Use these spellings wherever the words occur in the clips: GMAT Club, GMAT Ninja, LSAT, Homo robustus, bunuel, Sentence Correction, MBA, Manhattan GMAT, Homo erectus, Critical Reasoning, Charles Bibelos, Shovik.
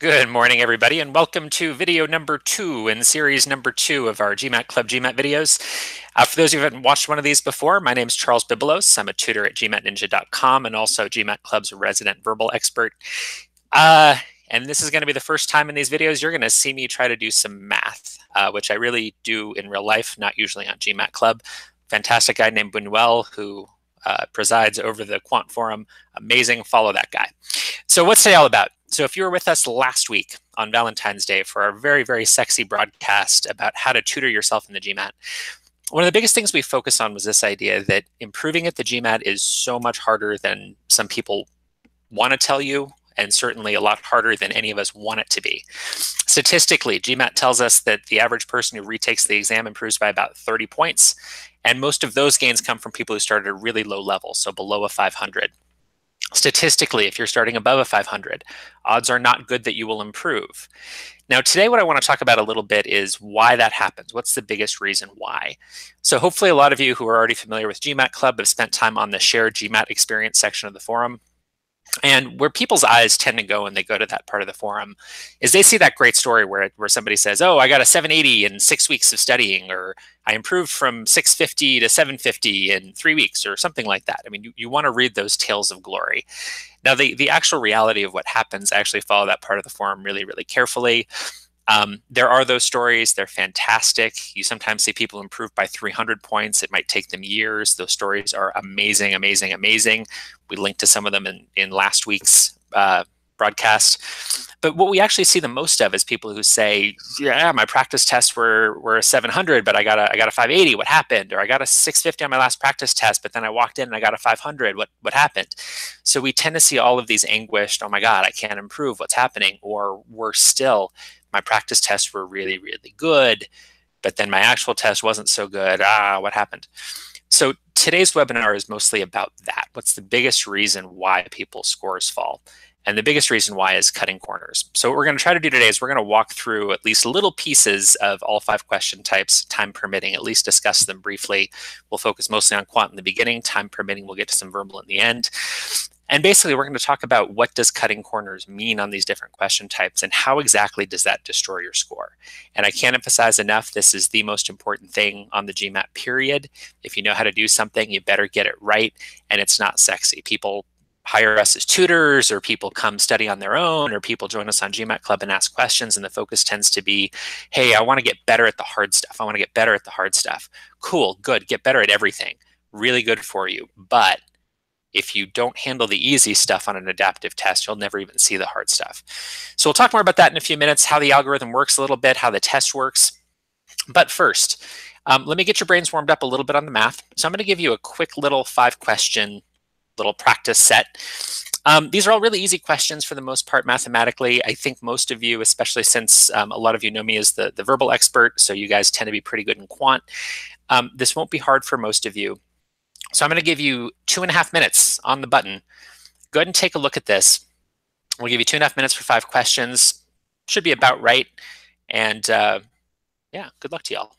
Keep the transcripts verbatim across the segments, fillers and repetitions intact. Good morning, everybody, and welcome to video number two in series number two of our GMAT Club GMAT videos. Uh, for those of you who haven't watched one of these before, my name is Charles Bibelos. I'm a tutor at G M A T ninja dot com and also GMAT Club's resident verbal expert. Uh, and this is going to be the first time in these videos you're going to see me try to do some math, uh, which I really do in real life, not usually on GMAT Club. Fantastic guy named Bunuel who uh, presides over the quant forum. Amazing. Follow that guy. So what's today all about? So if you were with us last week on Valentine's Day for our very, very sexy broadcast about how to tutor yourself in the GMAT, one of the biggest things we focus on was this idea that improving at the GMAT is so much harder than some people want to tell you, and certainly a lot harder than any of us want it to be. Statistically, GMAT tells us that the average person who retakes the exam improves by about thirty points, and most of those gains come from people who started at a really low level, so below a five hundred. Statistically, if you're starting above a five hundred, odds are not good that you will improve. Now, today what I want to talk about a little bit is why that happens. What's the biggest reason why? So hopefully a lot of you who are already familiar with GMAT Club have spent time on the Share GMAT Experience section of the forum. And where people's eyes tend to go when they go to that part of the forum is they see that great story where, where somebody says, oh, I got a seven eighty in six weeks of studying, or I improved from six fifty to seven fifty in three weeks or something like that. I mean, you, you want to read those tales of glory. Now, the, the actual reality of what happens, I actually follow that part of the forum really, really carefully. Um, there are those stories. They're fantastic. You sometimes see people improve by three hundred points. It might take them years. Those stories are amazing, amazing, amazing. We linked to some of them in, in last week's uh, broadcast. But what we actually see the most of is people who say, yeah, my practice tests were, were a seven hundred, but I got a, I got a five eighty. What happened? Or I got a six fifty on my last practice test, but then I walked in and I got a five hundred. What, what happened? So we tend to see all of these anguished, oh my God, I can't improve. What's happening? Or worse still, my practice tests were really, really good, but then my actual test wasn't so good. Ah, what happened? So today's webinar is mostly about that. What's the biggest reason why people's scores fall? And the biggest reason why is cutting corners. So what we're going to try to do today is we're going to walk through at least little pieces of all five question types, time permitting, at least discuss them briefly. We'll focus mostly on quant in the beginning. Time permitting, we'll get to some verbal in the end. And basically, we're going to talk about what does cutting corners mean on these different question types and how exactly does that destroy your score. And I can't emphasize enough, this is the most important thing on the GMAT period. If you know how to do something, you better get it right. And it's not sexy. People hire us as tutors, or people come study on their own, or people join us on GMAT Club and ask questions. And the focus tends to be, hey, I want to get better at the hard stuff. I want to get better at the hard stuff. Cool, good, get better at everything. Really good for you. But if you don't handle the easy stuff on an adaptive test, you'll never even see the hard stuff. So we'll talk more about that in a few minutes, how the algorithm works a little bit, how the test works. But first, um, let me get your brains warmed up a little bit on the math. So I'm going to give you a quick little five-question little practice set. Um, these are all really easy questions for the most part mathematically. I think most of you, especially since um, a lot of you know me as the, the verbal expert, so you guys tend to be pretty good in quant. Um, this won't be hard for most of you. So I'm going to give you two and a half minutes on the button. Go ahead and take a look at this. We'll give you two and a half minutes for five questions. Should be about right. And uh, yeah, good luck to y'all.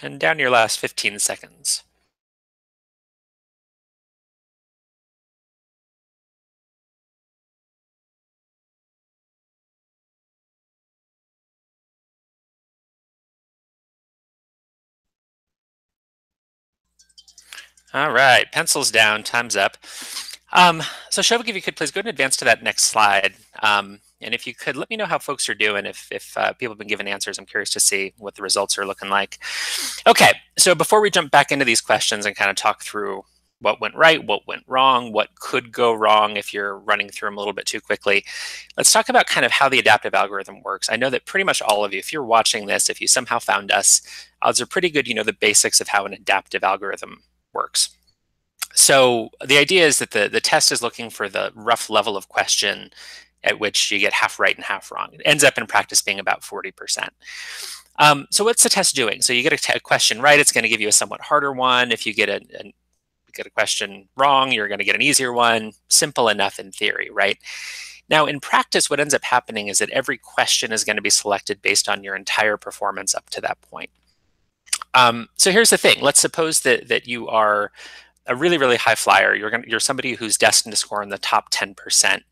and down your last fifteen seconds. All right, pencils down, time's up. Um, so Shovik, if you could please go and advance to that next slide. Um, and if you could, let me know how folks are doing. If, if uh, people have been given answers, I'm curious to see what the results are looking like. Okay, so before we jump back into these questions and kind of talk through what went right, what went wrong, what could go wrong if you're running through them a little bit too quickly, let's talk about kind of how the adaptive algorithm works. I know that pretty much all of you, if you're watching this, if you somehow found us, odds are pretty good you know the basics of how an adaptive algorithm works. So the idea is that the, the test is looking for the rough level of question at which you get half right and half wrong. It ends up in practice being about forty percent. Um, so what's the test doing? So you get a, t a question right, it's going to give you a somewhat harder one. If you get a, a, get a question wrong, you're going to get an easier one. Simple enough in theory, right? Now in practice, what ends up happening is that every question is going to be selected based on your entire performance up to that point. Um, so here's the thing. Let's suppose that that you are a really, really high flyer. You're gonna, you're somebody who's destined to score in the top ten percent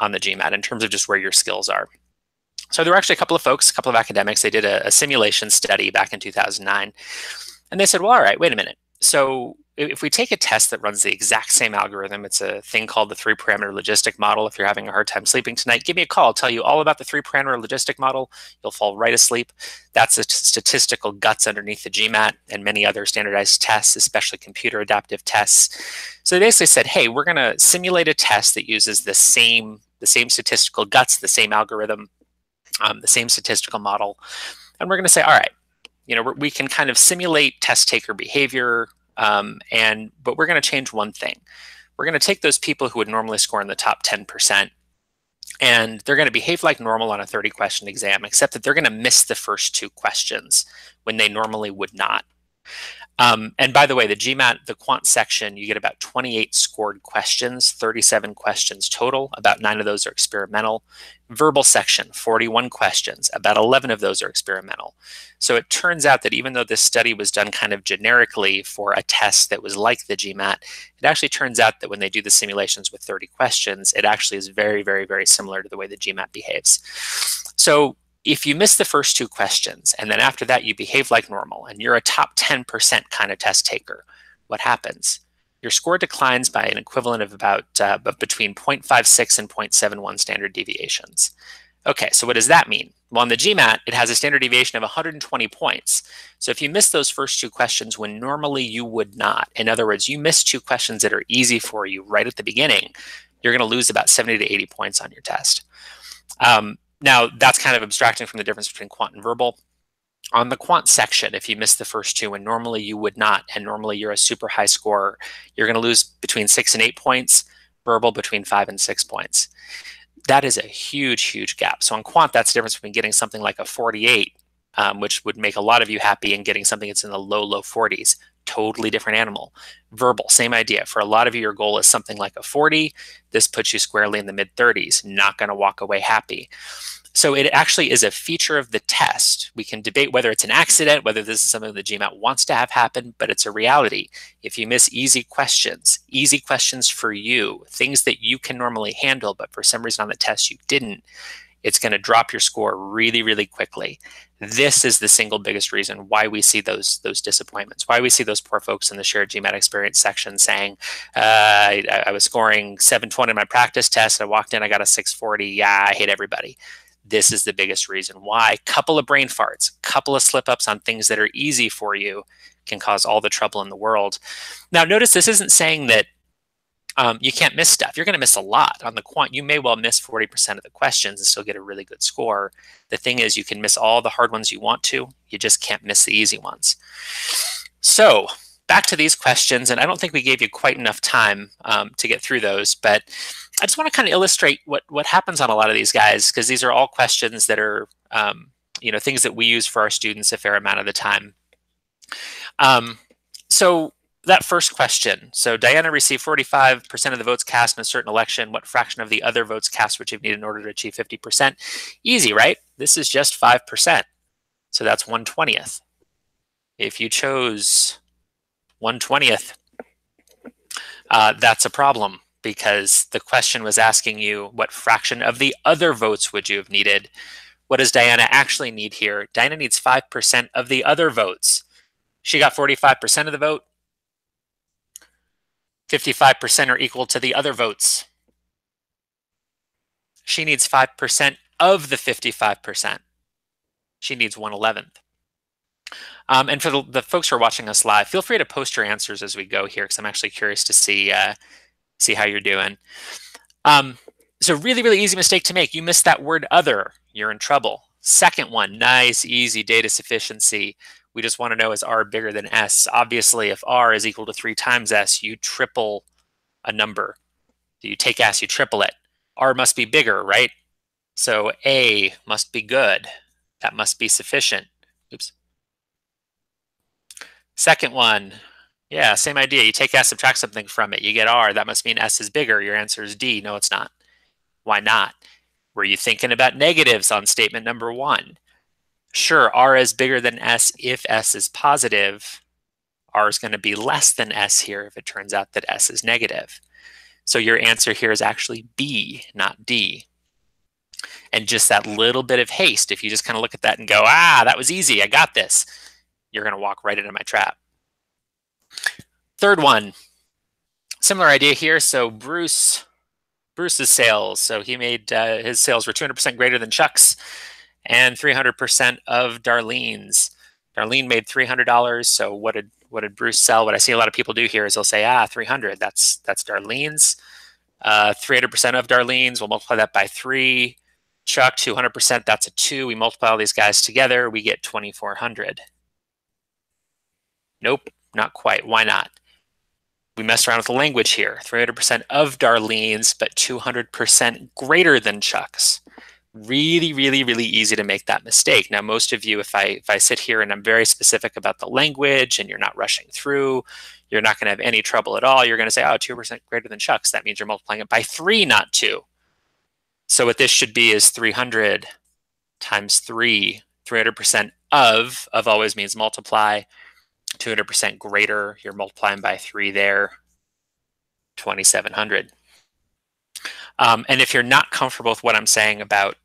on the GMAT in terms of just where your skills are. So there were actually a couple of folks, a couple of academics, they did a, a simulation study back in two thousand nine. And they said, well, all right, wait a minute. So if we take a test that runs the exact same algorithm, it's a thing called the three-parameter logistic model. If you're having a hard time sleeping tonight, give me a call. I'll tell you all about the three-parameter logistic model. You'll fall right asleep. That's the statistical guts underneath the GMAT and many other standardized tests, especially computer adaptive tests. So they basically said, hey, we're going to simulate a test that uses the same, the same statistical guts, the same algorithm, um, the same statistical model. And we're going to say, all right, you know, we can kind of simulate test taker behavior, um, and but we're going to change one thing. We're going to take those people who would normally score in the top ten percent, and they're going to behave like normal on a thirty question exam, except that they're going to miss the first two questions when they normally would not. Um, and by the way, the GMAT, the quant section, you get about twenty-eight scored questions, thirty-seven questions total. About nine of those are experimental. Verbal section, forty-one questions. About eleven of those are experimental. So it turns out that even though this study was done kind of generically for a test that was like the GMAT, it actually turns out that when they do the simulations with thirty questions, it actually is very, very, very similar to the way the GMAT behaves. So if you miss the first two questions, and then after that you behave like normal, and you're a top ten percent kind of test taker, what happens? Your score declines by an equivalent of about uh, between zero point five six and zero point seven one standard deviations. Okay, so what does that mean? Well, on the GMAT, it has a standard deviation of one hundred twenty points. So if you miss those first two questions when normally you would not, in other words, you miss two questions that are easy for you right at the beginning, you're going to lose about seventy to eighty points on your test. Um, Now, that's kind of abstracting from the difference between quant and verbal. On the quant section, if you miss the first two and normally you would not, and normally you're a super high scorer, you're going to lose between six and eight points, verbal between five and six points. That is a huge, huge gap. So on quant, that's the difference between getting something like a forty-eight, um, which would make a lot of you happy, and getting something that's in the low, low forties. Totally different animal. Verbal, same idea. For a lot of you, your goal is something like a forty. This puts you squarely in the mid thirties, not going to walk away happy. So it actually is a feature of the test. We can debate whether it's an accident, whether this is something the GMAT wants to have happen, but it's a reality. If you miss easy questions, easy questions for you, things that you can normally handle, but for some reason on the test you didn't, it's going to drop your score really, really quickly. This is the single biggest reason why we see those those disappointments, why we see those poor folks in the shared GMAT experience section saying, uh, I, I was scoring seven twenty in my practice test. I walked in, I got a six forty. Yeah, I hate everybody. This is the biggest reason why. Couple of brain farts, couple of slip-ups on things that are easy for you can cause all the trouble in the world. Now, notice this isn't saying that Um, you can't miss stuff. You're going to miss a lot. On the quant, you may well miss forty percent of the questions and still get a really good score. The thing is, you can miss all the hard ones you want to. You just can't miss the easy ones. So back to these questions, and I don't think we gave you quite enough time um, to get through those, but I just want to kind of illustrate what, what happens on a lot of these guys, because these are all questions that are um, you know, things that we use for our students a fair amount of the time. Um, so that first question. So Diana received forty-five percent of the votes cast in a certain election. What fraction of the other votes cast would you need in order to achieve fifty percent? Easy, right? This is just five percent. So that's one twentieth. if you chose one twentieth, uh, that's a problem, because the question was asking you what fraction of the other votes would you have needed. What does Diana actually need here? Diana needs five percent of the other votes. She got forty-five percent of the vote. fifty-five percent are equal to the other votes. She needs five percent of the fifty-five percent. She needs one eleventh. Um, and for the, the folks who are watching us live, feel free to post your answers as we go here, because I'm actually curious to see uh, see how you're doing. Um, so really, really easy mistake to make. You missed that word other, you're in trouble. Second one, nice, easy, data sufficiency. We just want to know, is R bigger than S? Obviously, if R is equal to three times S, you triple a number. You take S, you triple it. R must be bigger, right? So A must be good. That must be sufficient. Oops. Second one, yeah, same idea. You take S, subtract something from it. You get R. That must mean S is bigger. Your answer is D. No, it's not. Why not? Were you thinking about negatives on statement number one? Sure, R is bigger than S if S is positive. R is going to be less than S here if it turns out that S is negative. So your answer here is actually B, not D. And just that little bit of haste, if you just kind of look at that and go, ah, that was easy, I got this, you're going to walk right into my trap. Third one, similar idea here. So Bruce, Bruce's sales, so he made, uh, his sales were two hundred percent greater than Chuck's, and three hundred percent of Darlene's. Darlene made three hundred dollars, so what did what did Bruce sell? What I see a lot of people do here is they'll say, ah, three hundred, that's that's Darlene's. Uh, three hundred percent of Darlene's, we'll multiply that by three. Chuck, two hundred percent, that's a two. We multiply all these guys together, we get twenty-four hundred. Nope, not quite. Why not? We messed around with the language here. three hundred percent of Darlene's, but two hundred percent greater than Chuck's. Really, really, really easy to make that mistake. Now, most of you, if I if I sit here and I'm very specific about the language and you're not rushing through, you're not going to have any trouble at all. You're going to say, oh, two percent greater than Chuck's. That means you're multiplying it by three, not two. So what this should be is three hundred times three. three hundred percent of, of always means multiply. two hundred percent greater, you're multiplying by three there, twenty-seven hundred. Um, and if you're not comfortable with what I'm saying about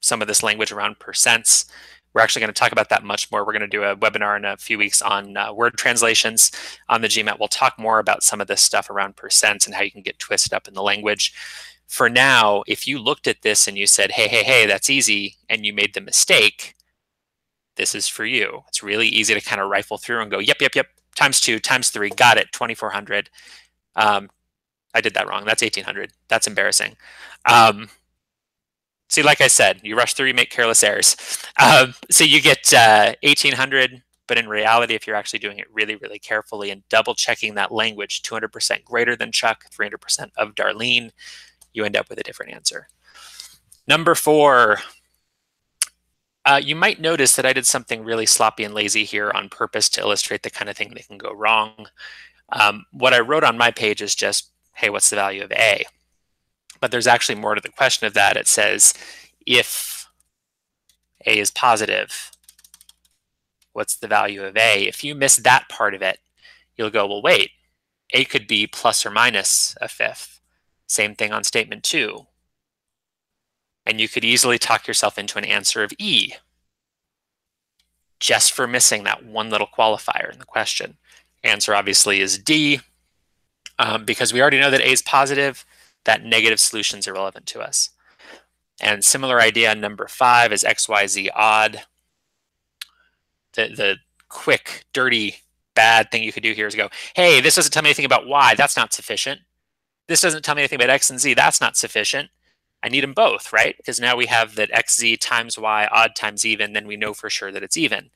some of this language around percents, we're actually going to talk about that much more. We're going to do a webinar in a few weeks on uh, word translations on the GMAT. We'll talk more about some of this stuff around percents and how you can get twisted up in the language. For now, if you looked at this and you said, hey, hey, hey, that's easy, and you made the mistake, this is for you. It's really easy to kind of rifle through and go, yep, yep, yep, times two, times three, got it, twenty-four hundred. Um, I did that wrong. That's eighteen hundred. That's embarrassing. Um, see, like I said, you rush through, you make careless errors. Um, so you get uh, eighteen hundred, but in reality, if you're actually doing it really, really carefully and double checking that language, two hundred percent greater than Chuck, three hundred percent of Darlene, you end up with a different answer. Number four. Uh, you might notice that I did something really sloppy and lazy here on purpose to illustrate the kind of thing that can go wrong. Um, what I wrote on my page is just, hey, what's the value of A? But there's actually more to the question of that. It says, if A is positive, what's the value of A? If you miss that part of it, you'll go, well, wait, A could be plus or minus a fifth. Same thing on statement two. And you could easily talk yourself into an answer of E just for missing that one little qualifier in the question. Answer obviously is D, um, because we already know that A is positive, that negative solution is irrelevant to us. And similar idea on number five is X Y Z odd. The, the quick, dirty, bad thing you could do here is go, hey, this doesn't tell me anything about Y, that's not sufficient. This doesn't tell me anything about X and Z, that's not sufficient. I need them both, right? Because now we have that xz times y, odd times even, then we know for sure that it's even.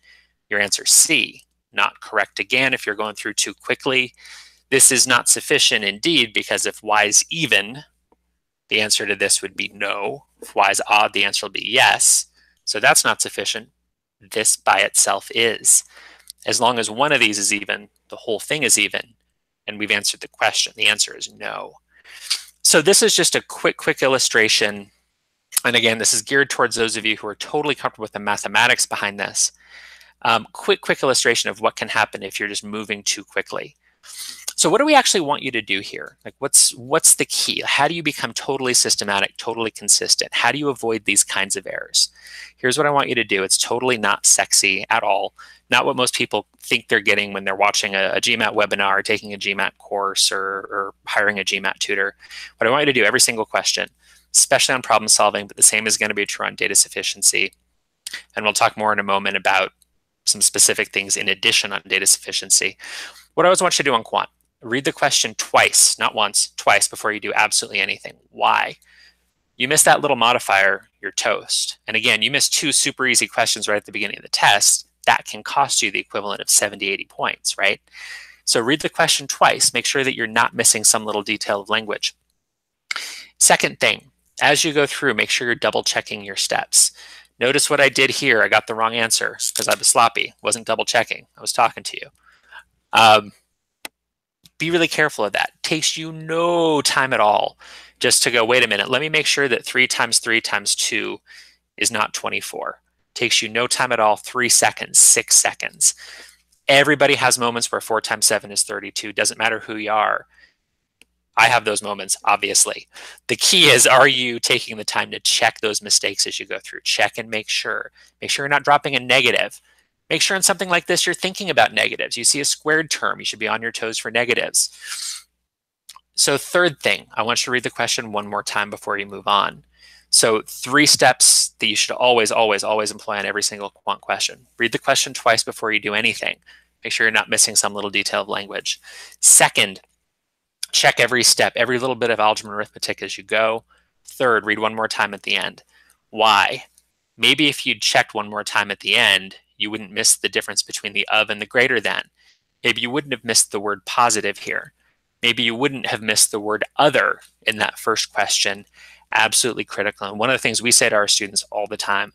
Your answer is C, not correct again if you're going through too quickly. This is not sufficient indeed, because if y is even, the answer to this would be no. If y is odd, the answer will be yes. So that's not sufficient. This by itself is. As long as one of these is even, the whole thing is even, and we've answered the question. The answer is no. So this is just a quick, quick illustration. And again, this is geared towards those of you who are totally comfortable with the mathematics behind this. Um, quick, quick illustration of what can happen if you're just moving too quickly. So what do we actually want you to do here? Like what's, what's the key? How do you become totally systematic, totally consistent? How do you avoid these kinds of errors? Here's what I want you to do. It's totally not sexy at all. Not what most people think they're getting when they're watching a, a GMAT webinar or taking a GMAT course or, or hiring a GMAT tutor. What I want you to do every single question, especially on problem solving, but the same is going to be true on data sufficiency. And we'll talk more in a moment about some specific things in addition on data sufficiency. What I always want you to do on quant, read the question twice, not once, twice before you do absolutely anything. Why? You miss that little modifier, you're toast. And again, you miss two super easy questions right at the beginning of the test. That can cost you the equivalent of seventy, eighty points, right? So read the question twice. Make sure that you're not missing some little detail of language. Second thing, as you go through, make sure you're double checking your steps. Notice what I did here. I got the wrong answer because I was sloppy, wasn't double checking. I was talking to you. Um, be really careful of that. It takes you no time at all just to go, wait a minute, let me make sure that three times three times two is not twenty-four. It takes you no time at all, three seconds, six seconds. Everybody has moments where four times seven is thirty-two. Doesn't matter who you are. I have those moments, obviously. The key is, are you taking the time to check those mistakes as you go through? Check and make sure. Make sure you're not dropping a negative. Make sure in something like this, you're thinking about negatives. You see a squared term, you should be on your toes for negatives. So third thing, I want you to read the question one more time before you move on. So three steps that you should always, always, always employ on every single quant question. Read the question twice before you do anything. Make sure you're not missing some little detail of language. Second, check every step, every little bit of algebra and arithmetic as you go. Third, read one more time at the end. Why? Maybe if you'd checked one more time at the end, you wouldn't miss the difference between the of and the greater than. Maybe you wouldn't have missed the word positive here. Maybe you wouldn't have missed the word other in that first question. Absolutely critical. And one of the things we say to our students all the time,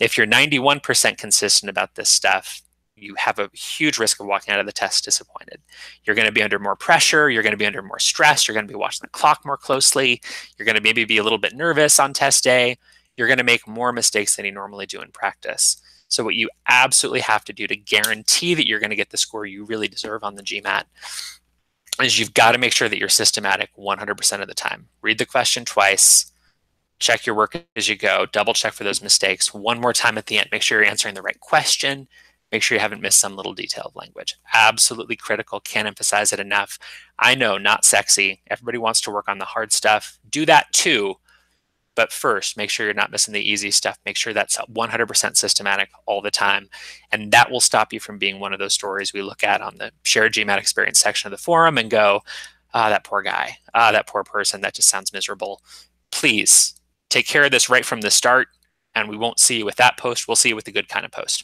if you're ninety-one percent consistent about this stuff, you have a huge risk of walking out of the test disappointed. You're going to be under more pressure. You're going to be under more stress. You're going to be watching the clock more closely. You're going to maybe be a little bit nervous on test day. You're going to make more mistakes than you normally do in practice. So what you absolutely have to do to guarantee that you're going to get the score you really deserve on the GMAT is you've got to make sure that you're systematic one hundred percent of the time. Read the question twice. Check your work as you go. Double check for those mistakes. One more time at the end. Make sure you're answering the right question. Make sure you haven't missed some little detail of language. Absolutely critical. Can't emphasize it enough. I know, not sexy. Everybody wants to work on the hard stuff. Do that too. But first, make sure you're not missing the easy stuff. Make sure that's one hundred percent systematic all the time. And that will stop you from being one of those stories we look at on the shared GMAT experience section of the forum and go, ah, oh, that poor guy. Ah, oh, that poor person. That just sounds miserable. Please take care of this right from the start. And we won't see you with that post. We'll see you with the good kind of post.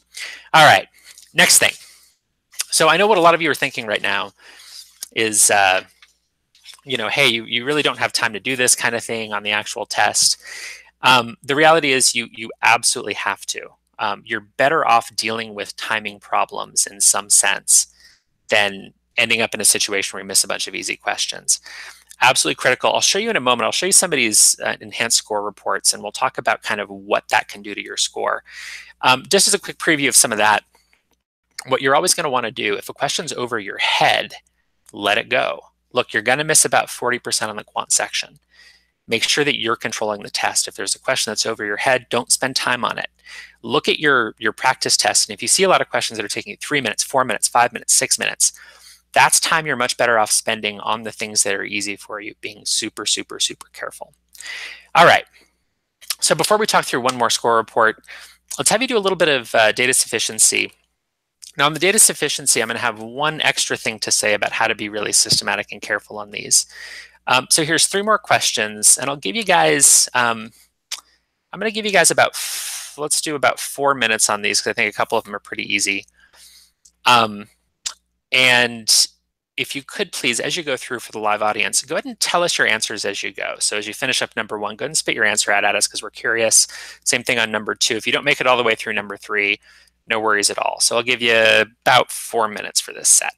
All right, next thing. So I know what a lot of you are thinking right now is, uh, you know, hey, you, you really don't have time to do this kind of thing on the actual test. Um, the reality is you, you absolutely have to. Um, you're better off dealing with timing problems in some sense than ending up in a situation where you miss a bunch of easy questions. Absolutely critical. I'll show you in a moment. I'll show you somebody's uh, enhanced score reports, and we'll talk about kind of what that can do to your score. Um, just as a quick preview of some of that, what you're always going to want to do, if a question's over your head, let it go. Look, you're going to miss about forty percent on the quant section. Make sure that you're controlling the test. If there's a question that's over your head, don't spend time on it. Look at your, your practice test, and if you see a lot of questions that are taking you three minutes, four minutes, five minutes, six minutes, that's time you're much better off spending on the things that are easy for you, being super, super, super careful. All right. So before we talk through one more score report, let's have you do a little bit of uh, data sufficiency. Now, on the data sufficiency, I'm going to have one extra thing to say about how to be really systematic and careful on these. Um, so here's three more questions, and I'll give you guys, um, I'm going to give you guys about, let's do about four minutes on these because I think a couple of them are pretty easy. Um, And if you could please, as you go through for the live audience, go ahead and tell us your answers as you go. So as you finish up number one, go ahead and spit your answer out at us because we're curious. Same thing on number two. If you don't make it all the way through number three, no worries at all. So I'll give you about four minutes for this set.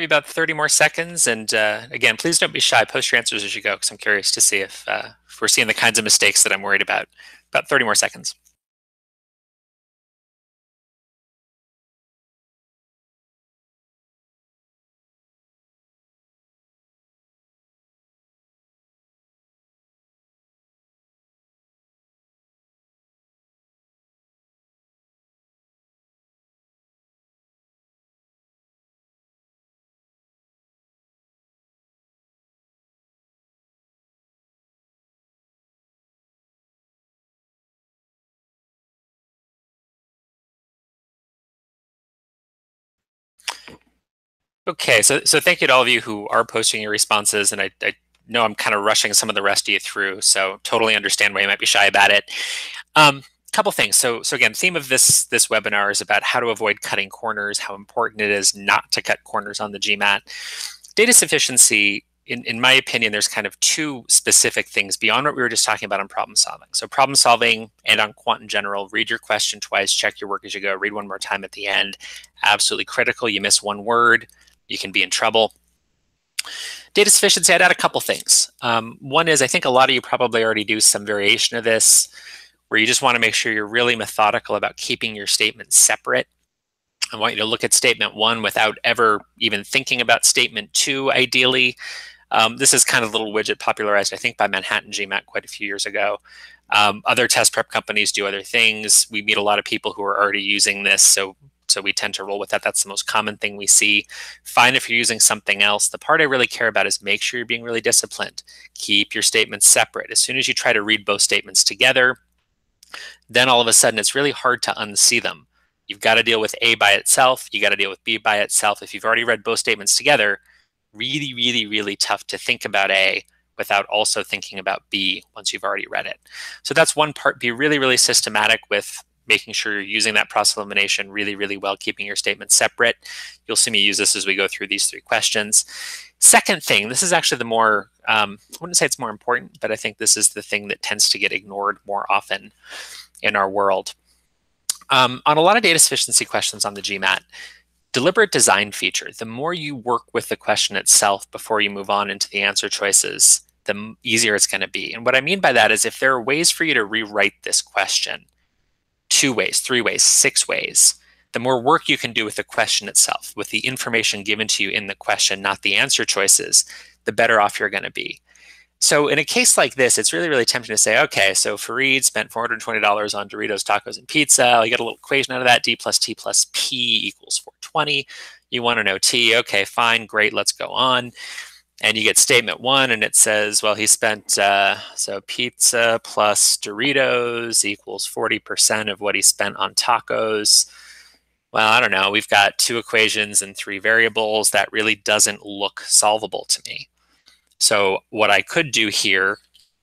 Give you about thirty more seconds. And uh, again, please don't be shy. Post your answers as you go, because I'm curious to see if, uh, if we're seeing the kinds of mistakes that I'm worried about. About thirty more seconds. Okay, so, so thank you to all of you who are posting your responses, and I, I know I'm kind of rushing some of the rest of you through, so totally understand why you might be shy about it. Um, couple things. So, so again, theme of this this webinar is about how to avoid cutting corners, how important it is not to cut corners on the GMAT. Data sufficiency, in, in my opinion, there's kind of two specific things beyond what we were just talking about on problem solving. So problem solving and on quant in general, read your question twice, check your work as you go, read one more time at the end. Absolutely critical. You miss one word, you can be in trouble. Data sufficiency, I'd add a couple things. Um, one is, I think a lot of you probably already do some variation of this, where you just want to make sure you're really methodical about keeping your statements separate. I want you to look at statement one without ever even thinking about statement two, ideally. Um, this is kind of a little widget popularized, I think, by Manhattan GMAT quite a few years ago. Um, other test prep companies do other things. We meet a lot of people who are already using this, so So we tend to roll with that. That's the most common thing we see. Fine if you're using something else. The part I really care about is make sure you're being really disciplined. Keep your statements separate. As soon as you try to read both statements together, then all of a sudden it's really hard to unsee them. You've got to deal with A by itself. You got to deal with B by itself. If you've already read both statements together, really, really, really tough to think about A without also thinking about B once you've already read it. So that's one part. Be really, really systematic with making sure you're using that process elimination really, really well, keeping your statements separate. You'll see me use this as we go through these three questions. Second thing, this is actually the more, um, I wouldn't say it's more important, but I think this is the thing that tends to get ignored more often in our world. Um, on a lot of data sufficiency questions on the GMAT, deliberate design feature, the more you work with the question itself before you move on into the answer choices, the easier it's going to be. And what I mean by that is if there are ways for you to rewrite this question, two ways, three ways, six ways, the more work you can do with the question itself, with the information given to you in the question, not the answer choices, the better off you're going to be. So in a case like this, it's really, really tempting to say, okay, so Fareed spent four hundred twenty dollars on Doritos, tacos, and pizza. You get a little equation out of that, D plus T plus P equals four twenty. You want to know T, okay, fine, great, let's go on. And you get statement one, and it says, well, he spent, uh, so pizza plus Doritos equals forty percent of what he spent on tacos. Well, I don't know. We've got two equations and three variables. That really doesn't look solvable to me. So what I could do here,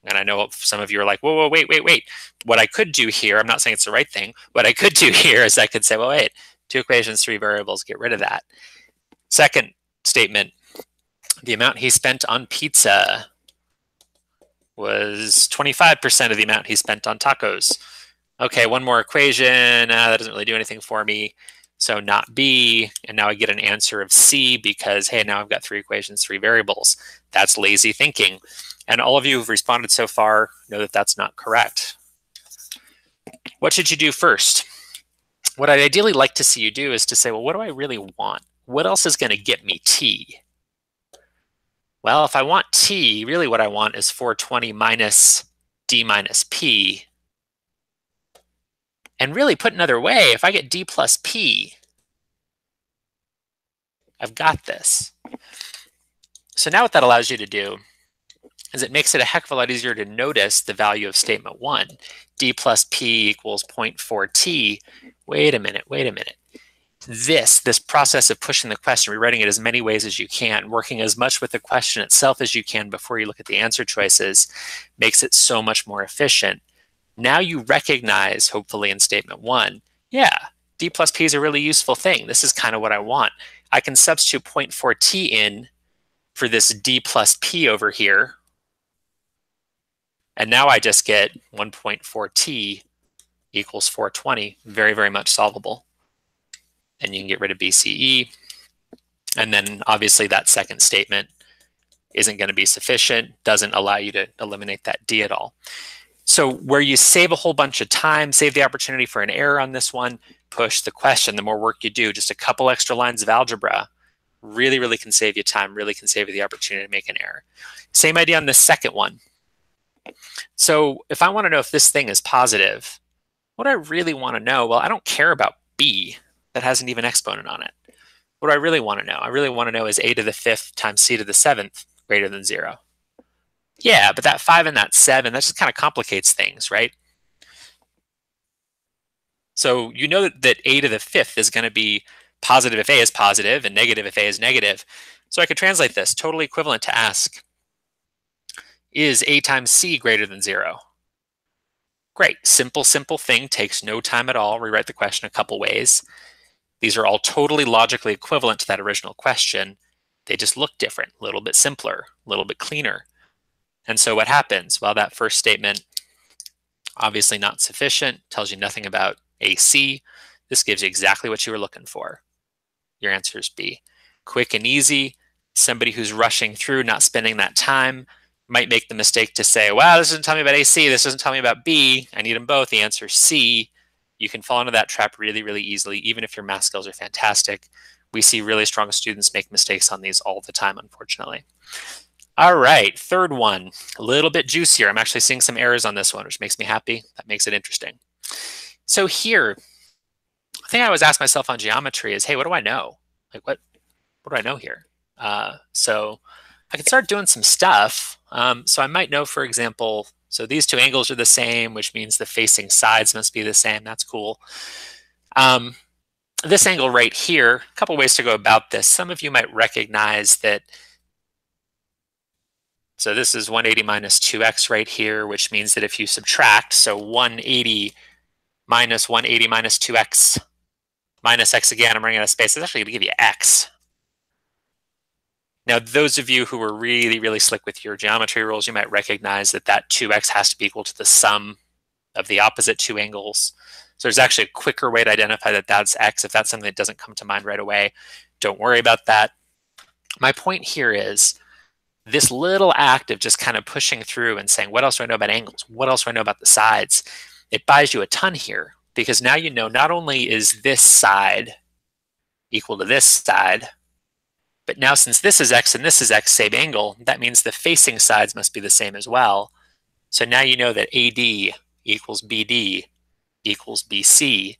and I know some of you are like, whoa, whoa, wait, wait, wait. What I could do here, I'm not saying it's the right thing. What I could do here is I could say, well, wait, two equations, three variables, get rid of that. Second statement. The amount he spent on pizza was twenty-five percent of the amount he spent on tacos. Okay, one more equation. Uh, that doesn't really do anything for me. So not B. And now I get an answer of C because, hey, now I've got three equations, three variables. That's lazy thinking. And all of you who've responded so far know that that's not correct. What should you do first? What I'd ideally like to see you do is to say, well, what do I really want? What else is going to get me T? Well, if I want T, really what I want is four twenty minus D minus P. And really, put another way, if I get D plus P, I've got this. So now what that allows you to do is it makes it a heck of a lot easier to notice the value of statement one. D plus P equals zero point four T. Wait a minute, wait a minute. This, this process of pushing the question, rewriting it as many ways as you can, working as much with the question itself as you can before you look at the answer choices, makes it so much more efficient. Now you recognize, hopefully in statement one, yeah, D plus P is a really useful thing. This is kind of what I want. I can substitute zero point four T in for this D plus P over here. And now I just get one point four T equals four twenty, very, very much solvable. And you can get rid of B C E. And then obviously that second statement isn't going to be sufficient, doesn't allow you to eliminate that D at all. So where you save a whole bunch of time, save the opportunity for an error on this one, push the question. The more work you do, just a couple extra lines of algebra really, really can save you time, really can save you the opportunity to make an error. Same idea on the second one. So if I want to know if this thing is positive, what do I really want to know? Well, I don't care about B that has an even exponent on it. What do I really want to know? I really want to know, is a to the fifth times c to the seventh greater than zero? Yeah, but that five and that seven, that just kind of complicates things, right? So you know that, that a to the fifth is going to be positive if a is positive and negative if a is negative. So I could translate this, totally equivalent to ask, is a times c greater than zero? Great, simple, simple thing, takes no time at all. Rewrite the question a couple ways. These are all totally logically equivalent to that original question. They just look different, a little bit simpler, a little bit cleaner. And so what happens? Well, that first statement, obviously not sufficient, tells you nothing about A C. This gives you exactly what you were looking for. Your answer is B. Quick and easy. Somebody who's rushing through, not spending that time, might make the mistake to say, wow, this doesn't tell me about A C, this doesn't tell me about B, I need them both. The answer is C. You can fall into that trap really, really easily, even if your math skills are fantastic. We see really strong students make mistakes on these all the time, unfortunately. All right, third one, a little bit juicier. I'm actually seeing some errors on this one, which makes me happy. That makes it interesting. So here, the thing I always ask myself on geometry is, hey, what do I know? Like, what, what do I know here? Uh, so I can start doing some stuff. Um, so I might know, for example, so these two angles are the same, which means the facing sides must be the same. That's cool. Um, this angle right here, a couple ways to go about this. Some of you might recognize that. So this is one eighty minus two x right here, which means that if you subtract, so one eighty minus one eighty minus two x minus x again, I'm running out of space. It's actually going to give you x. Now, those of you who were really, really slick with your geometry rules, you might recognize that that two x has to be equal to the sum of the opposite two angles. So there's actually a quicker way to identify that that's x. If that's something that doesn't come to mind right away, don't worry about that. My point here is this little act of just kind of pushing through and saying, what else do I know about angles? What else do I know about the sides? It buys you a ton here, because now you know not only is this side equal to this side, but now since this is x and this is x, same angle, that means the facing sides must be the same as well. So now you know that A D equals B D equals B C.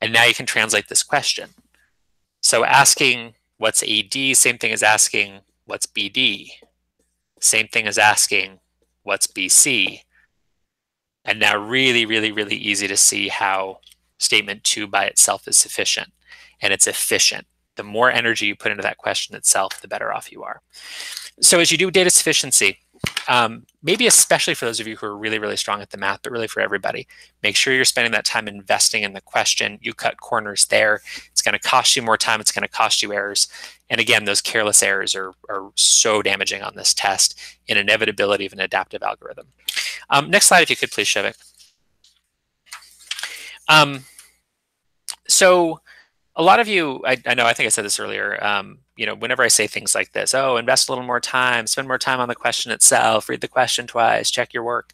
And now you can translate this question. So asking what's A D, same thing as asking what's B D. Same thing as asking what's B C. And now really, really, really easy to see how statement two by itself is sufficient. And it's efficient. The more energy you put into that question itself, the better off you are. So as you do data sufficiency, um, maybe especially for those of you who are really, really strong at the math, but really for everybody, make sure you're spending that time investing in the question. You cut corners there. It's going to cost you more time. It's going to cost you errors. And again, those careless errors are, are so damaging on this test, in inevitability of an adaptive algorithm. Um, next slide, if you could, please, Shevik. Um, so... A lot of you, I, I know, I think I said this earlier, um, you know, whenever I say things like this, oh, invest a little more time, spend more time on the question itself, read the question twice, check your work.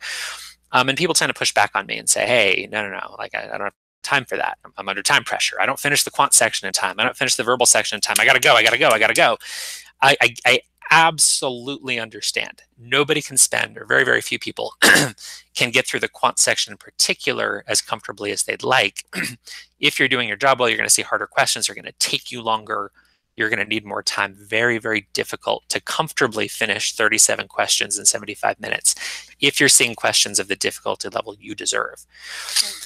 Um, and people tend to push back on me and say, hey, no, no, no, like I, I don't have time for that. I'm, I'm under time pressure. I don't finish the quant section in time. I don't finish the verbal section in time. I got to go, I got to go, I got to go. I, I, I absolutely understand. Nobody can spend, or very, very few people can get through the quant section in particular as comfortably as they'd like. If you're doing your job well, you're going to see harder questions. They're going to take you longer. You're going to need more time. Very, very difficult to comfortably finish thirty-seven questions in seventy-five minutes if you're seeing questions of the difficulty level you deserve.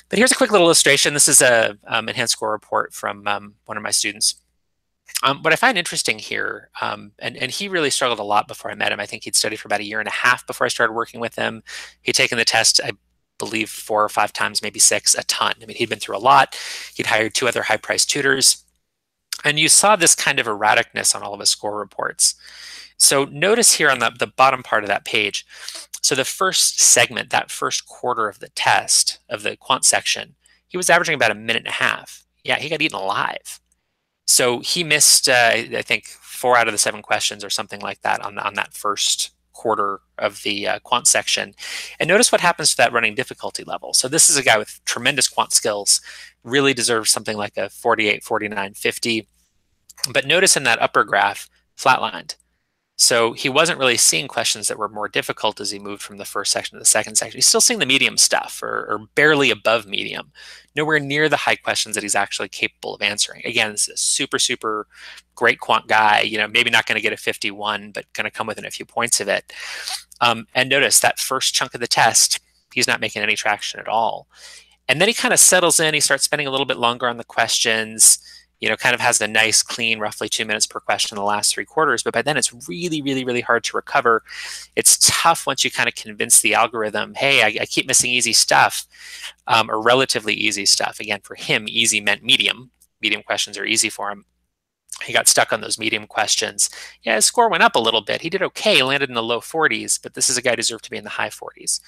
But here's a quick little illustration. This is a um, enhanced score report from um, one of my students. Um, what I find interesting here, um, and, and he really struggled a lot before I met him. I think he'd studied for about a year and a half before I started working with him. He'd taken the test, I believe, four or five times, maybe six, a ton. I mean, he'd been through a lot. He'd hired two other high-priced tutors. And you saw this kind of erraticness on all of his score reports. So notice here on the, the bottom part of that page, so the first segment, that first quarter of the test, of the quant section, he was averaging about a minute and a half. Yeah, he got eaten alive. So he missed, uh, I think, four out of the seven questions or something like that on, on that first quarter of the uh, quant section. And notice what happens to that running difficulty level. So this is a guy with tremendous quant skills, really deserves something like a forty-eight, forty-nine, fifty. But notice in that upper graph, flatlined. So he wasn't really seeing questions that were more difficult as he moved from the first section to the second section. He's still seeing the medium stuff, or, or barely above medium, nowhere near the high questions that he's actually capable of answering. Again, this is a super, super great quant guy, you know, maybe not going to get a fifty-one, but going to come within a few points of it. Um, and notice that first chunk of the test, he's not making any traction at all. And then he kind of settles in. He starts spending a little bit longer on the questions, you know, kind of has a nice, clean, roughly two minutes per question in the last three quarters. But by then, it's really, really, really hard to recover. It's tough once you kind of convince the algorithm, hey, I, I keep missing easy stuff, um, or relatively easy stuff. Again, for him, easy meant medium. Medium questions are easy for him. He got stuck on those medium questions. Yeah, his score went up a little bit. He did okay, landed in the low forties, but this is a guy who deserved to be in the high forties.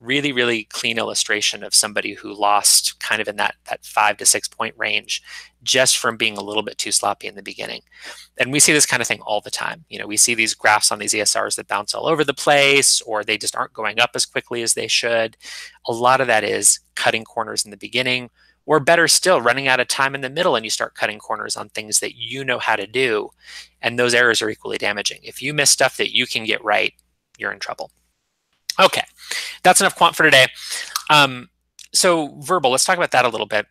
Really, really clean illustration of somebody who lost kind of in that, that five to six point range just from being a little bit too sloppy in the beginning. And we see this kind of thing all the time. You know, we see these graphs on these E S Rs that bounce all over the place, or they just aren't going up as quickly as they should. A lot of that is cutting corners in the beginning, or better still, running out of time in the middle and you start cutting corners on things that you know how to do. And those errors are equally damaging. If you miss stuff that you can get right, you're in trouble. Okay, that's enough quant for today. Um, so verbal, let's talk about that a little bit.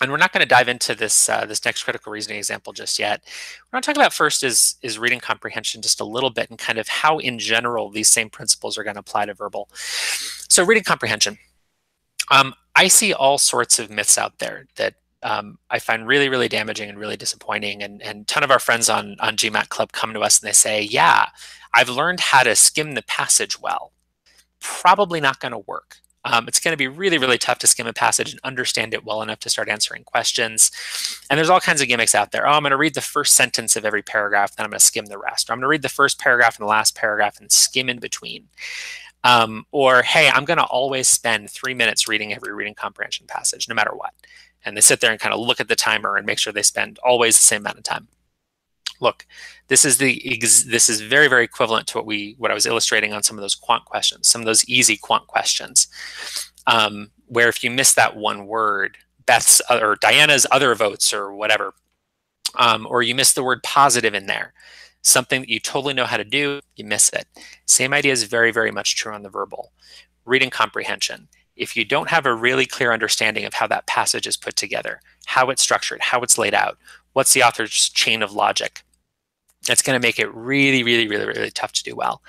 And we're not going to dive into this uh, this next critical reasoning example just yet. What I'm talking about first is, is reading comprehension just a little bit, and kind of how in general these same principles are going to apply to verbal. So reading comprehension. Um, I see all sorts of myths out there that Um, I find really, really damaging and really disappointing. And a ton of our friends on, on GMAT Club come to us and they say, yeah, I've learned how to skim the passage well. Probably not going to work. Um, it's going to be really, really tough to skim a passage and understand it well enough to start answering questions. And there's all kinds of gimmicks out there. Oh, I'm going to read the first sentence of every paragraph, then I'm going to skim the rest. Or I'm going to read the first paragraph and the last paragraph and skim in between. Um, or, hey, I'm going to always spend three minutes reading every reading comprehension passage, no matter what. And they sit there and kind of look at the timer and make sure they spend always the same amount of time. Look, this is the this is very, very equivalent to what we what I was illustrating on some of those quant questions, some of those easy quant questions, um, where if you miss that one word, Beth's or Diana's other votes or whatever, um, or you miss the word positive in there, something that you totally know how to do, you miss it. Same idea is very, very much true on the verbal. Reading comprehension. If you don't have a really clear understanding of how that passage is put together, how it's structured, how it's laid out, what's the author's chain of logic, that's going to make it really, really, really, really tough to do well.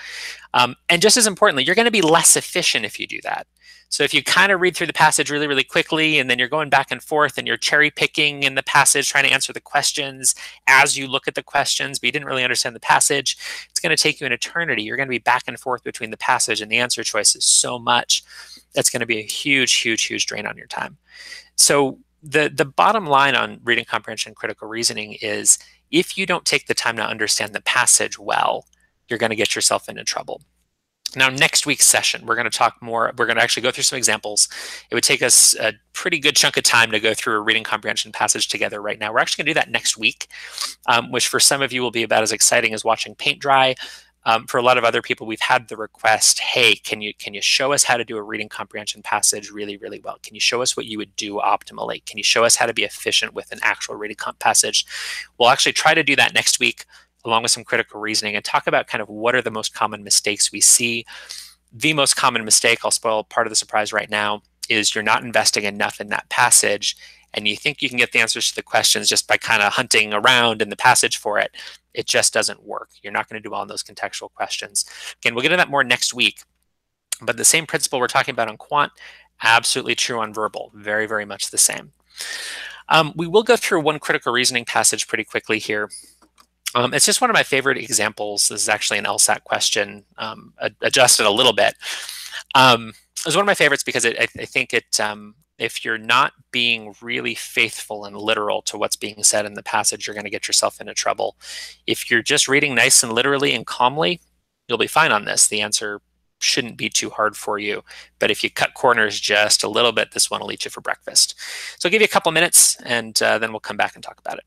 Um, and just as importantly, you're going to be less efficient if you do that. So if you kind of read through the passage really, really quickly, and then you're going back and forth and you're cherry picking in the passage, trying to answer the questions as you look at the questions, but you didn't really understand the passage, it's going to take you an eternity. You're going to be back and forth between the passage and the answer choices so much. That's going to be a huge, huge, huge drain on your time. So the, the bottom line on reading comprehension and critical reasoning is, if you don't take the time to understand the passage well, you're going to get yourself into trouble. Now, next week's session, we're going to talk more. We're going to actually go through some examples. It would take us a pretty good chunk of time to go through a reading comprehension passage together right now. We're actually going to do that next week, um, which for some of you will be about as exciting as watching paint dry. Um, for a lot of other people, we've had the request, hey, can you can you show us how to do a reading comprehension passage really, really well? Can you show us what you would do optimally? Can you show us how to be efficient with an actual reading comp passage? We'll actually try to do that next week, along with some critical reasoning, and talk about kind of what are the most common mistakes we see. The most common mistake, I'll spoil part of the surprise right now, is you're not investing enough in that passage, and you think you can get the answers to the questions just by kind of hunting around in the passage for it. It just doesn't work. You're not going to do well on those contextual questions. Again, we'll get into that more next week. But the same principle we're talking about on quant, absolutely true on verbal. Very, very much the same. Um, we will go through one critical reasoning passage pretty quickly here. Um, it's just one of my favorite examples. This is actually an LSAT question, um, adjusted a little bit. Um, it was one of my favorites because it, I, I think it... Um, if you're not being really faithful and literal to what's being said in the passage, you're going to get yourself into trouble. If you're just reading nice and literally and calmly, you'll be fine on this. The answer shouldn't be too hard for you. But if you cut corners just a little bit, this one will eat you for breakfast. So I'll give you a couple minutes, and uh, then we'll come back and talk about it.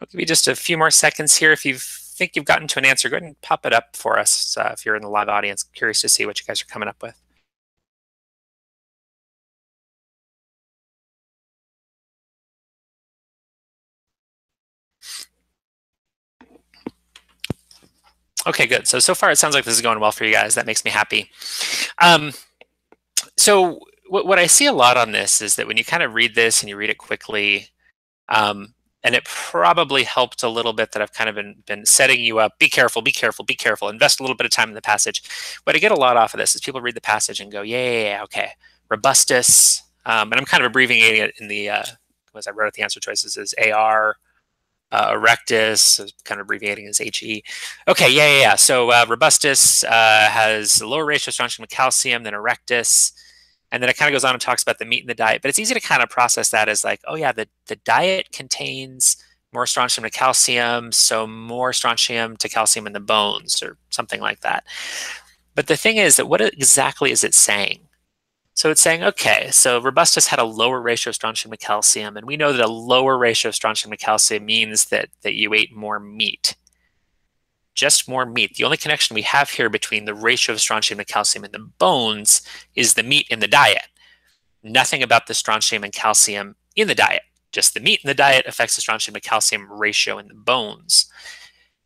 I'll give you just a few more seconds here. If you think you've gotten to an answer, go ahead and pop it up for us. Uh, if you're in the live audience, curious to see what you guys are coming up with. Okay, good. So, so far, it sounds like this is going well for you guys. That makes me happy. Um, so what, what I see a lot on this is that when you kind of read this and you read it quickly, um, and it probably helped a little bit that I've kind of been, been setting you up. Be careful, be careful, be careful. Invest a little bit of time in the passage. What I get a lot off of this is people read the passage and go, yeah, yeah, yeah, okay, robustus. Um, and I'm kind of abbreviating it in the, uh, as I wrote at the answer choices, is A R. Uh, erectus, kind of abbreviating as H E. Okay, yeah, yeah, yeah. So uh, robustus uh, has a lower ratio of strontium to calcium than erectus. And then it kind of goes on and talks about the meat in the diet. But it's easy to kind of process that as like, oh, yeah, the, the diet contains more strontium to calcium, so more strontium to calcium in the bones or something like that. But the thing is that what exactly is it saying? So it's saying, okay, so robustus had a lower ratio of strontium to calcium, and we know that a lower ratio of strontium to calcium means that, that you ate more meat, just more meat. The only connection we have here between the ratio of strontium to calcium in the bones is the meat in the diet. Nothing about the strontium and calcium in the diet, just the meat in the diet affects the strontium to calcium ratio in the bones.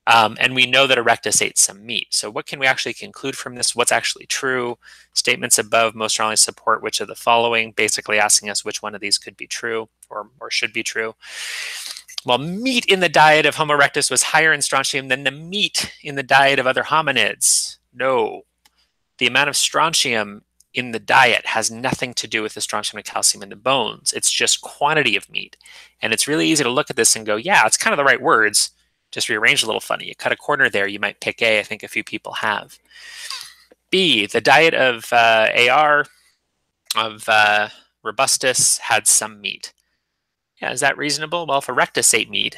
Um, and we know that erectus ate some meat. So what can we actually conclude from this? What's actually true? Statements above most strongly support which of the following, basically asking us which one of these could be true or, or should be true. Well, meat in the diet of Homo erectus was higher in strontium than the meat in the diet of other hominids. No, the amount of strontium in the diet has nothing to do with the strontium and calcium in the bones. It's just quantity of meat. And it's really easy to look at this and go, yeah, it's kind of the right words, just rearranged a little funny. You cut a corner there, you might pick A. I think a few people have. B, the diet of uh, A R, of uh, robustus, had some meat. Yeah, is that reasonable? Well, if erectus ate meat,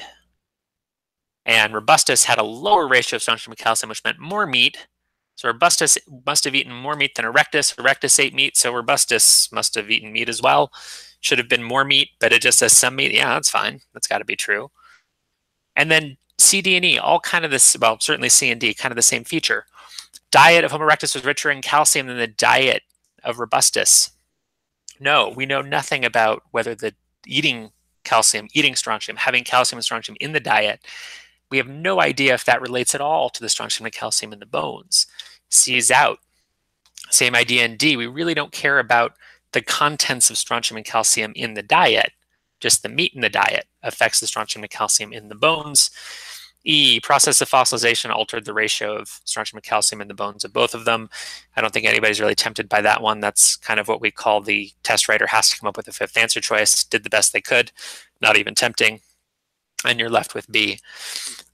and robustus had a lower ratio of strontium to calcium, which meant more meat, so robustus must have eaten more meat than erectus. Erectus ate meat, so robustus must have eaten meat as well. Should have been more meat, but it just says some meat. Yeah, that's fine. That's got to be true. And then C, D, and E, all kind of this, well, certainly C and D, kind of the same feature. Diet of Homo erectus was richer in calcium than the diet of robustus. No, we know nothing about whether the eating calcium, eating strontium, having calcium and strontium in the diet, we have no idea if that relates at all to the strontium and calcium in the bones. C is out. Same idea in D. We really don't care about the contents of strontium and calcium in the diet. Just the meat in the diet affects the strontium and calcium in the bones. E, process of fossilization altered the ratio of strontium and calcium in the bones of both of them. I don't think anybody's really tempted by that one. That's kind of what we call the test writer has to come up with a fifth answer choice, did the best they could, not even tempting, and you're left with B.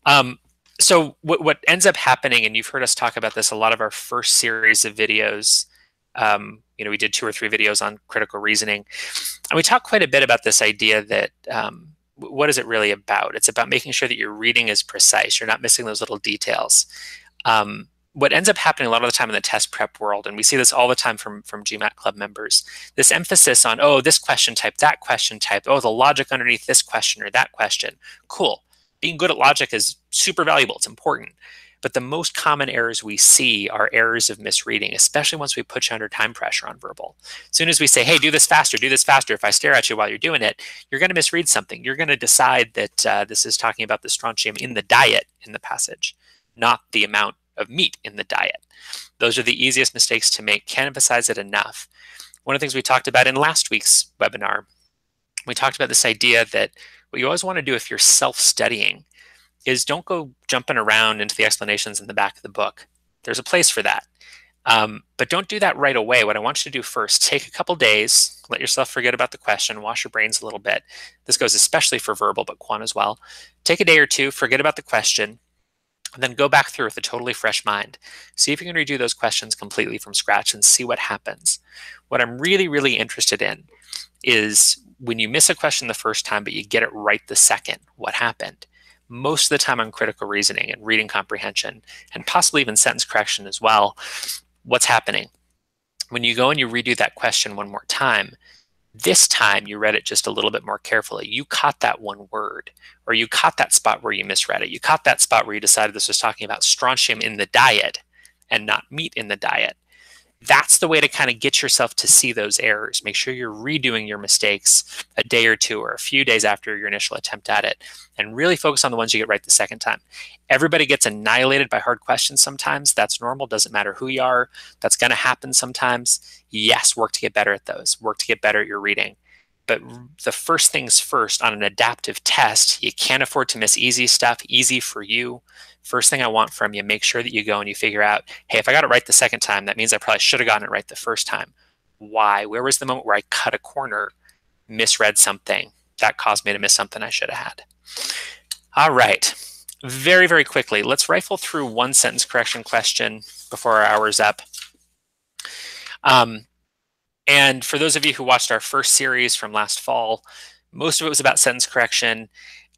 Um, so what, what ends up happening, and you've heard us talk about this a lot of our first series of videos, um, you know, we did two or three videos on critical reasoning. And we talked quite a bit about this idea that um, what is it really about? It's about making sure that your reading is precise. You're not missing those little details. Um, what ends up happening a lot of the time in the test prep world, and we see this all the time from, from GMAT Club members, this emphasis on, oh, this question type, that question type, oh, the logic underneath this question or that question. Cool. Being good at logic is super valuable. It's important. But the most common errors we see are errors of misreading, especially once we put you under time pressure on verbal. As soon as we say, hey, do this faster, do this faster, if I stare at you while you're doing it, you're going to misread something. You're going to decide that uh, this is talking about the strontium in the diet in the passage, not the amount of meat in the diet. Those are the easiest mistakes to make. Can't emphasize it enough. One of the things we talked about in last week's webinar, we talked about this idea that what you always want to do if you're self-studying is don't go jumping around into the explanations in the back of the book. There's a place for that. Um, but don't do that right away. What I want you to do first, take a couple days, let yourself forget about the question, wash your brains a little bit. This goes especially for verbal, but quant as well. Take a day or two, forget about the question, and then go back through with a totally fresh mind. See if you can redo those questions completely from scratch and see what happens. What I'm really, really interested in is when you miss a question the first time, but you get it right the second, what happened? Most of the time on critical reasoning and reading comprehension and possibly even sentence correction as well, what's happening? When you go and you redo that question one more time, This time you read it just a little bit more carefully. You caught that one word, or you caught that spot where you misread it. You caught that spot where you decided this was talking about strontium in the diet and not meat in the diet. That's the way to kind of get yourself to see those errors. Make sure you're redoing your mistakes a day or two or a few days after your initial attempt at it, and really focus on the ones you get right the second time. Everybody gets annihilated by hard questions sometimes. That's normal. Doesn't matter who you are. That's going to happen sometimes. Yes, work to get better at those. Work to get better at your reading. But the first things first, on an adaptive test, you can't afford to miss easy stuff, easy for you. First thing I want from you, make sure that you go and you figure out, hey, if I got it right the second time, that means I probably should have gotten it right the first time. Why? Where was the moment where I cut a corner, misread something? That caused me to miss something I should have had. All right. Very, very quickly, let's rifle through one sentence correction question before our hour's up. Um, And for those of you who watched our first series from last fall, most of it was about sentence correction.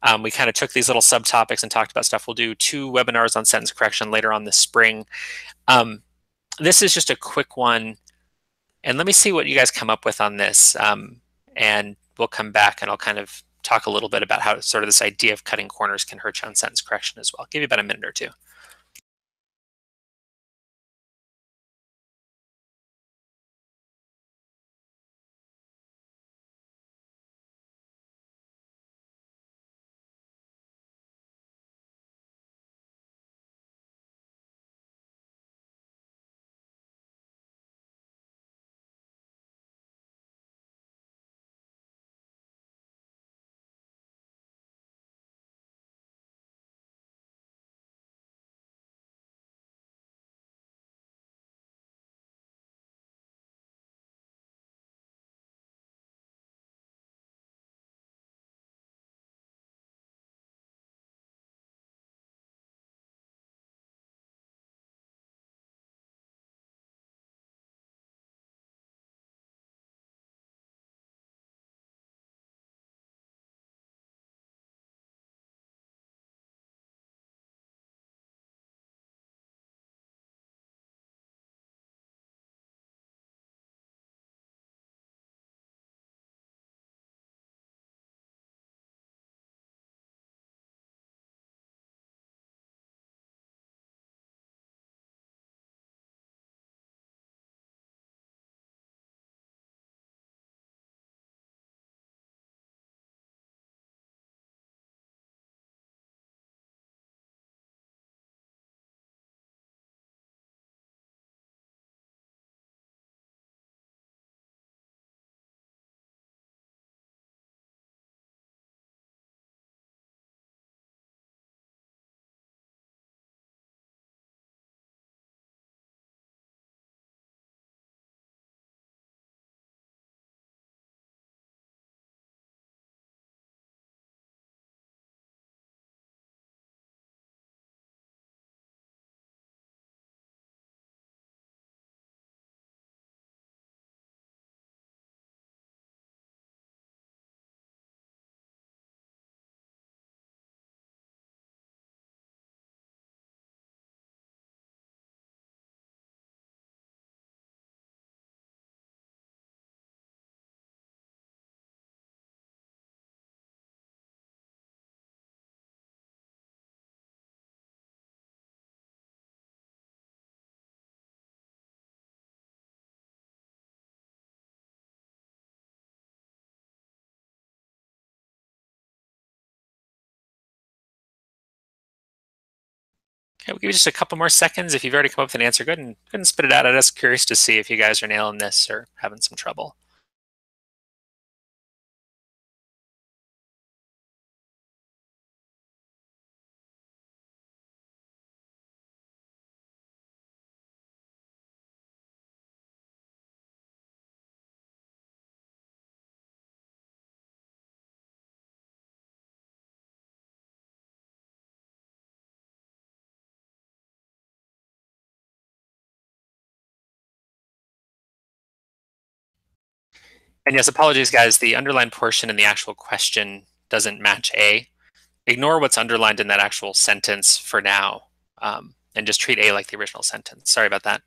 Um, we kind of took these little subtopics and talked about stuff. We'll do two webinars on sentence correction later on this spring. Um, this is just a quick one. And let me see what you guys come up with on this. Um, and we'll come back and I'll kind of talk a little bit about how sort of this idea of cutting corners can hurt you on sentence correction as well. I'll give you about a minute or two. Okay, we'll give you just a couple more seconds. If you've already come up with an answer, go ahead and, go ahead and spit it out at us. Curious to see if you guys are nailing this or having some trouble. And yes, apologies, guys. The underlined portion in the actual question doesn't match A. Ignore what's underlined in that actual sentence for now, um, and just treat A like the original sentence. Sorry about that.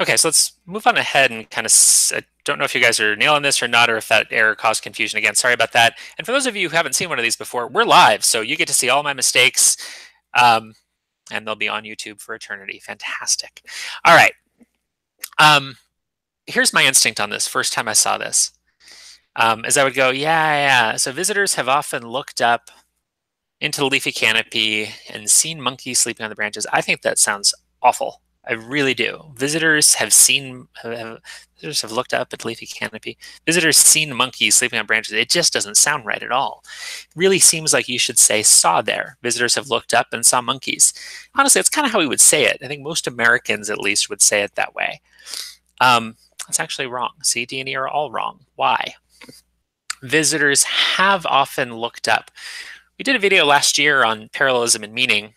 Okay, so let's move on ahead and kind of, I don't know if you guys are nailing this or not, or if that error caused confusion again. Sorry about that. And for those of you who haven't seen one of these before, we're live, so you get to see all my mistakes, um, and they'll be on YouTube for eternity. Fantastic. All right. Um, here's my instinct on this first time I saw this, um, is I would go, yeah, yeah. So visitors have often looked up into the leafy canopy and seen monkeys sleeping on the branches. I think that sounds awful. I really do. Visitors have seen, have, visitors have looked up at the leafy canopy. Visitors seen monkeys sleeping on branches. It just doesn't sound right at all. It really seems like you should say saw there. Visitors have looked up and saw monkeys. Honestly, that's kind of how we would say it. I think most Americans at least would say it that way. Um, that's actually wrong. C, D, and E are all wrong. Why? Visitors have often looked up. We did a video last year on parallelism and meaning,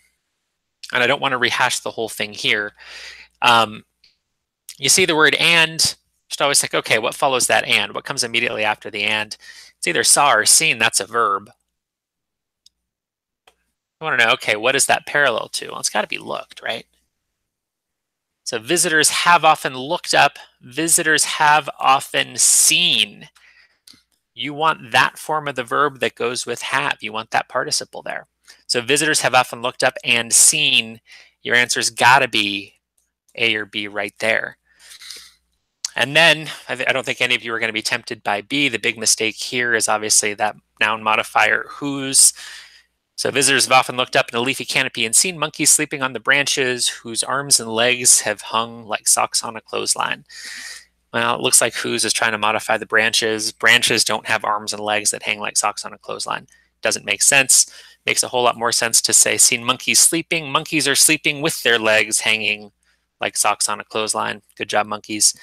and I don't want to rehash the whole thing here. Um, you see the word and, just always think, okay, what follows that and? What comes immediately after the and? It's either saw or seen, that's a verb. I want to know, okay, what is that parallel to? Well, it's got to be looked, right? So visitors have often looked up, visitors have often seen. You want that form of the verb that goes with have. You want that participle there. So visitors have often looked up and seen. Your answer's got to be A or B right there. And then I, th I don't think any of you are going to be tempted by B. The big mistake here is obviously that noun modifier whose. So visitors have often looked up in a leafy canopy and seen monkeys sleeping on the branches whose arms and legs have hung like socks on a clothesline. Well, it looks like whose is trying to modify the branches. Branches don't have arms and legs that hang like socks on a clothesline. Doesn't make sense. Makes a whole lot more sense to say seen monkeys sleeping. Monkeys are sleeping with their legs hanging like socks on a clothesline. Good job, monkeys.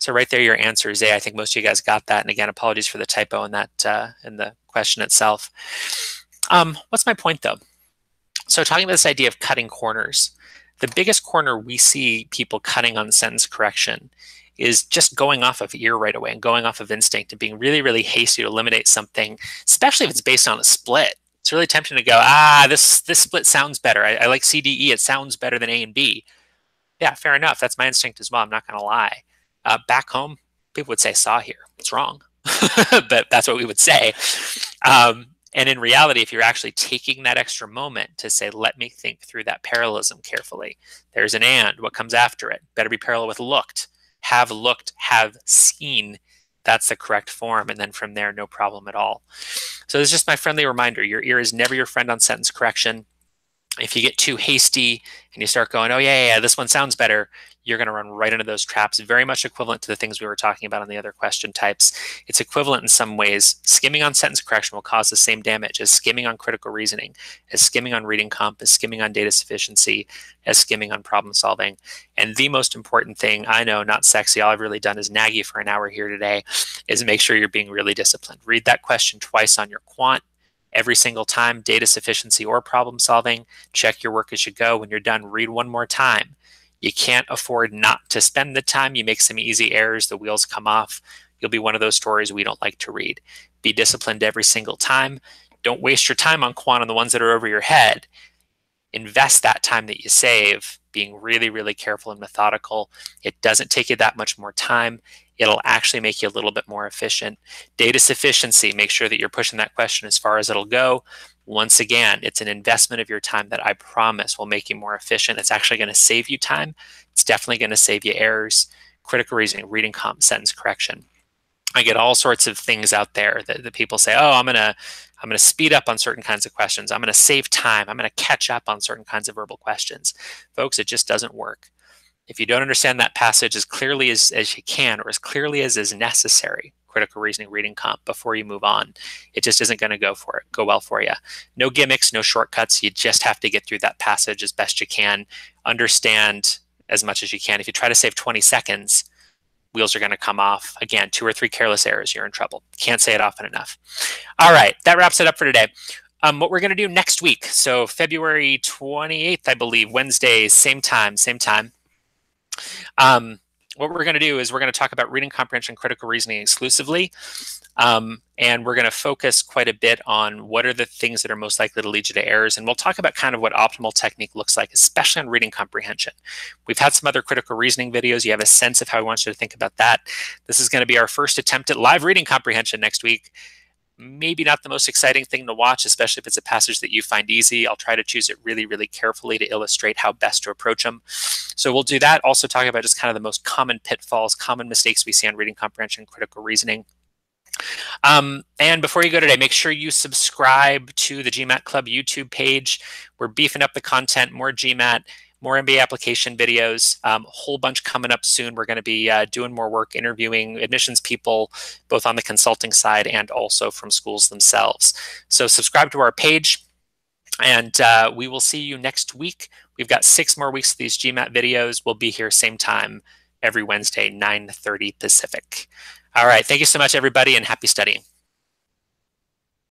So right there, your answer is A. I think most of you guys got that. And again, apologies for the typo in that uh, in the question itself. Um, what's my point though? So talking about this idea of cutting corners, the biggest corner we see people cutting on sentence correction is just going off of ear right away and going off of instinct and being really, really hasty to eliminate something, especially if it's based on a split. It's really tempting to go, ah, this this split sounds better. I, I like C, D, E. It sounds better than A and B. Yeah, fair enough. That's my instinct as well. I'm not going to lie. Uh, back home, people would say saw here. It's wrong, but that's what we would say. Um, and in reality, if you're actually taking that extra moment to say, let me think through that parallelism carefully. There's an and. What comes after it? Better be parallel with looked. Have looked, have seen. That's the correct form. And then from there, no problem at all. So it's just my friendly reminder. Your ear is never your friend on sentence correction. If you get too hasty and you start going, oh, yeah, yeah, yeah, this one sounds better, you're going to run right into those traps. Very much equivalent to the things we were talking about on the other question types. It's equivalent in some ways. Skimming on sentence correction will cause the same damage as skimming on critical reasoning, as skimming on reading comp, as skimming on data sufficiency, as skimming on problem solving. And the most important thing, I know, not sexy, all I've really done is nag you for an hour here today, is make sure you're being really disciplined. Read that question twice on your quant. Every single time, data sufficiency or problem solving, check your work as you go. When you're done, read one more time. You can't afford not to spend the time. You make some easy errors, the wheels come off. You'll be one of those stories we don't like to read. Be disciplined every single time. Don't waste your time on quant on the ones that are over your head. Invest that time that you save being really, really careful and methodical. It doesn't take you that much more time. It'll actually make you a little bit more efficient. Data sufficiency, make sure that you're pushing that question as far as it'll go. Once again, it's an investment of your time that I promise will make you more efficient. It's actually going to save you time. It's definitely going to save you errors, critical reasoning, reading comp, sentence correction. I get all sorts of things out there that, that people say, oh, I'm going to I'm going to speed up on certain kinds of questions. I'm going to save time. I'm going to catch up on certain kinds of verbal questions. Folks, it just doesn't work. If you don't understand that passage as clearly as, as you can, or as clearly as is necessary, critical reasoning, reading comp, before you move on, it just isn't going to go for it, go well for you. No gimmicks, no shortcuts. You just have to get through that passage as best you can, understand as much as you can. If you try to save twenty seconds, wheels are going to come off. Again, two or three careless errors, you're in trouble. Can't say it often enough. All right, that wraps it up for today. Um, what we're going to do next week, so February twenty-eighth, I believe, Wednesday, same time, same time. Um, what we're going to do is we're going to talk about reading comprehension, critical reasoning exclusively. Um, and we're going to focus quite a bit on what are the things that are most likely to lead you to errors. And we'll talk about kind of what optimal technique looks like, especially on reading comprehension. We've had some other critical reasoning videos. You have a sense of how I want you to think about that. This is going to be our first attempt at live reading comprehension next week. Maybe not the most exciting thing to watch, especially if it's a passage that you find easy. I'll try to choose it really, really carefully to illustrate how best to approach them. So we'll do that. Also talk about just kind of the most common pitfalls, common mistakes we see on reading comprehension, critical reasoning. Um, and before you go today, make sure you subscribe to the GMAT Club YouTube page. We're beefing up the content, more GMAT, more M B A application videos, a um, whole bunch coming up soon. We're going to be uh, doing more work, interviewing admissions people, both on the consulting side and also from schools themselves. So subscribe to our page, and uh, we will see you next week. We've got six more weeks of these GMAT videos. We'll be here same time every Wednesday, nine thirty Pacific. All right. Thank you so much, everybody, and happy studying.